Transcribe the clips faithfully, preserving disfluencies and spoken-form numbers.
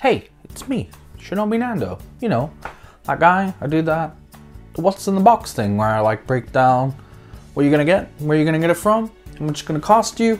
Hey, it's me, Shinobi Nando. You know, that guy, I do that what's in the box thing where I like break down what you're gonna get, where you're gonna get it from, how much it's gonna cost you,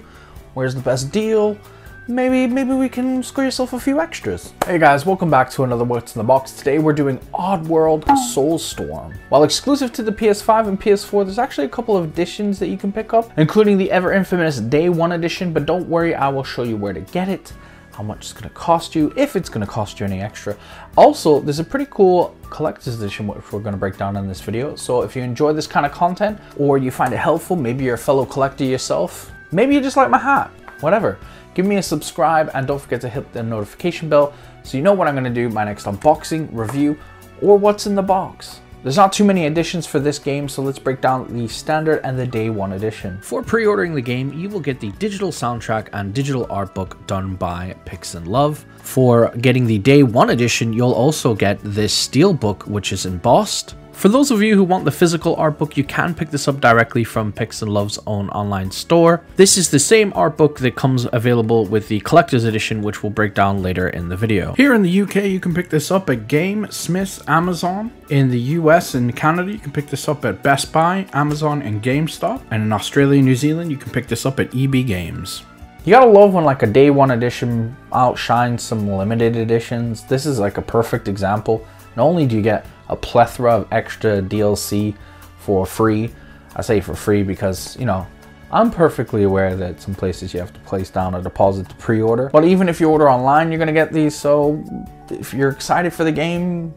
where's the best deal, maybe maybe we can score yourself a few extras. Hey guys, welcome back to another What's in the Box. Today we're doing Oddworld Soulstorm. While exclusive to the P S five and P S four, there's actually a couple of editions that you can pick up, including the ever infamous Day One edition, but don't worry, I will show you where to get it, how much it's gonna cost you, if it's gonna cost you any extra. Also, there's a pretty cool collector's edition which we're gonna break down in this video. So if you enjoy this kind of content, or you find it helpful, maybe you're a fellow collector yourself, maybe you just like my hat, whatever, give me a subscribe and don't forget to hit the notification bell so you know when I'm gonna do my next unboxing, review, or what's in the box. There's not too many editions for this game, so let's break down the standard and the day one edition. For pre-ordering the game, you will get the digital soundtrack and digital art book done by Pix and Love. For getting the day one edition, you'll also get this steel book, which is embossed. For those of you who want the physical art book, you can pick this up directly from Pix and Love's own online store. This is the same art book that comes available with the collector's edition, which we'll break down later in the video. Here in the U K, you can pick this up at GameSmith's, Amazon. In the U S and Canada, you can pick this up at Best Buy, Amazon, and GameStop. And in Australia and New Zealand, you can pick this up at E B Games. You gotta love when like a day one edition outshines some limited editions. This is like a perfect example. Not only do you get a plethora of extra D L C for free, I say for free because, you know, I'm perfectly aware that some places you have to place down a deposit to pre-order, but even if you order online, you're gonna get these. So if you're excited for the game,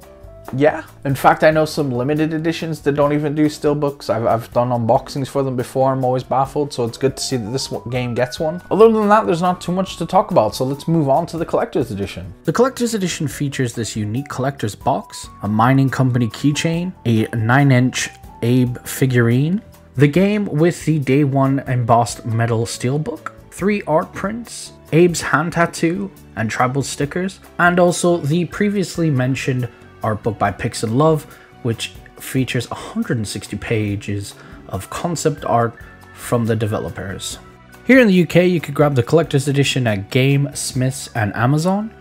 yeah. In fact, I know some limited editions that don't even do steelbooks. I've, I've done unboxings for them before. I'm always baffled, so it's good to see that this game gets one. Other than that, there's not too much to talk about, so let's move on to the collector's edition. The collector's edition features this unique collector's box, a mining company keychain, a nine inch Abe figurine, the game with the day one embossed metal steelbook, three art prints, Abe's hand tattoo and tribal stickers, and also the previously mentioned art book by Pix and Love, which features one hundred sixty pages of concept art from the developers. Here in the U K, you can grab the collector's edition at GameSmith's and Amazon,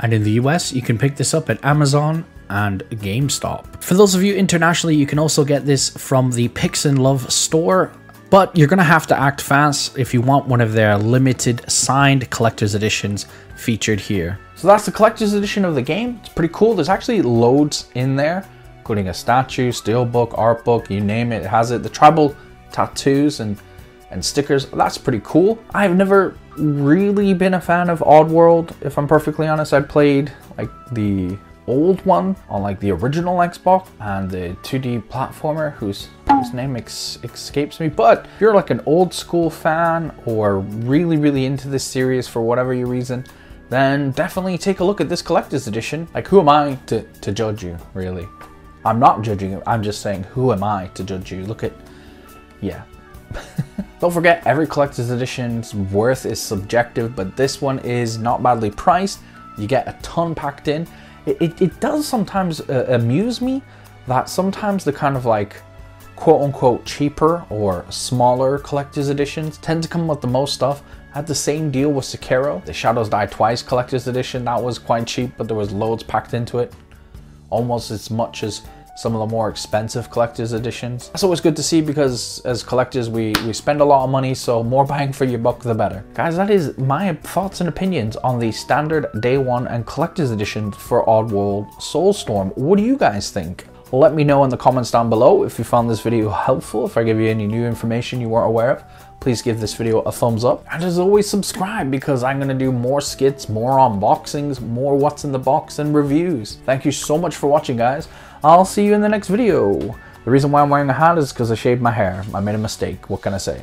and in the U S, you can pick this up at Amazon and GameStop. For those of you internationally, you can also get this from the Pix and Love store, but you're gonna have to act fast if you want one of their limited signed collector's editions featured here. So that's the collector's edition of the game. It's pretty cool. There's actually loads in there, including a statue, steelbook, art book, you name it, it has it. The tribal tattoos and, and stickers, that's pretty cool. I've never really been a fan of Oddworld, if I'm perfectly honest. I played like the old one on like the original Xbox and the two D platformer whose, whose name ex escapes me. But if you're like an old school fan or really, really into this series for whatever your reason, then definitely take a look at this collector's edition. Like, who am I to, to judge you, really? I'm not judging you, I'm just saying, who am I to judge you? Look at, yeah. Don't forget, every collector's edition's worth is subjective, but this one is not badly priced. You get a ton packed in. It, it, it does sometimes uh, amuse me that sometimes the kind of like quote unquote cheaper or smaller collector's editions tend to come with the most stuff. I had the same deal with Sekiro, the Shadows Die Twice collector's edition. That was quite cheap, but there was loads packed into it, almost as much as some of the more expensive collector's editions. That's always good to see because as collectors, we, we spend a lot of money, so more bang for your buck, the better. Guys, that is my thoughts and opinions on the standard day one and collector's edition for Oddworld Soulstorm. What do you guys think? Let me know in the comments down below if you found this video helpful. If I give you any new information you weren't aware of, please give this video a thumbs up. And as always, subscribe because I'm going to do more skits, more unboxings, more what's in the box and reviews. Thank you so much for watching, guys. I'll see you in the next video. The reason why I'm wearing a hat is because I shaved my hair. I made a mistake. What can I say?